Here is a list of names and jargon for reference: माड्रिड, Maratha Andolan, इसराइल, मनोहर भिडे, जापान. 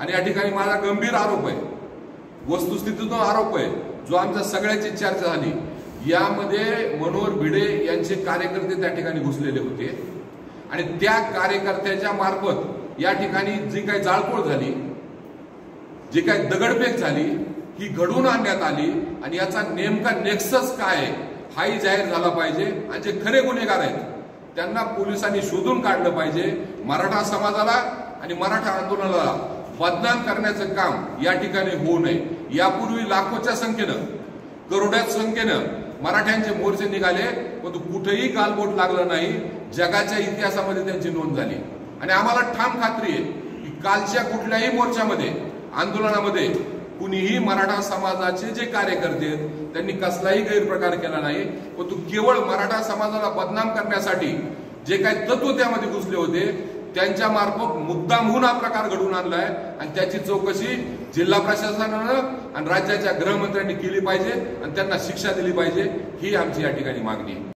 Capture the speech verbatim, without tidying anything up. आणि या ठिकाणी माझा गंभीर आरोप आहे, वस्तुस्थितीतून आरोप आहे जो आमच्या सगळ्याची चर्चा झाली। यामध्ये मनोहर भिडे यांचे कार्यकर्ते त्या ठिकाणी घुसलेले होते आणि त्या कार्यकर्त्याच्या मार्फत या ठिकाणी जी काही जाळपोळ झाली, जी काही दगडफेक झाली ही घडून आणण्यात आली आणि याचा नेमका नेक्सस काय हाही जाहीर झाला पाहिजे आणि जे खरे गुन्हेगार आहेत त्यांना पोलिसांनी शोधून काढलं पाहिजे। मराठा समाजाला आणि मराठा आंदोलनाला बदनाम करण्याचं काम या ठिकाणी होऊ नये। यापूर्वी लाखोच्या संख्येनं करोड्याच्या संख्येनं मराठ्यांचे मोर्चे निघाले पण कुठेही गालबोट लागलं नाही। जगाच्या इतिहासामध्ये त्यांची नोंद झाली आणि आम्हाला ठाम खात्री आहे की कालच्या कुठल्याही मोर्चामध्ये आंदोलनामध्ये कुणीही मराठा समाजाचे जे कार्यकर्ते आहेत त्यांनी कसलाही गैरप्रकार केला नाही। परंतु केवळ मराठा समाजाला बदनाम करण्यासाठी जे काही तत्व त्यामध्ये घुसले होते त्यांच्या मार्फत मुद्दामहून हा प्रकार घडून आणलाय आणि त्याची चौकशी जिल्हा प्रशासनानं आणि राज्याच्या गृहमंत्र्यांनी केली पाहिजे आणि त्यांना शिक्षा दिली पाहिजे, ही आमची या ठिकाणी मागणी आहे।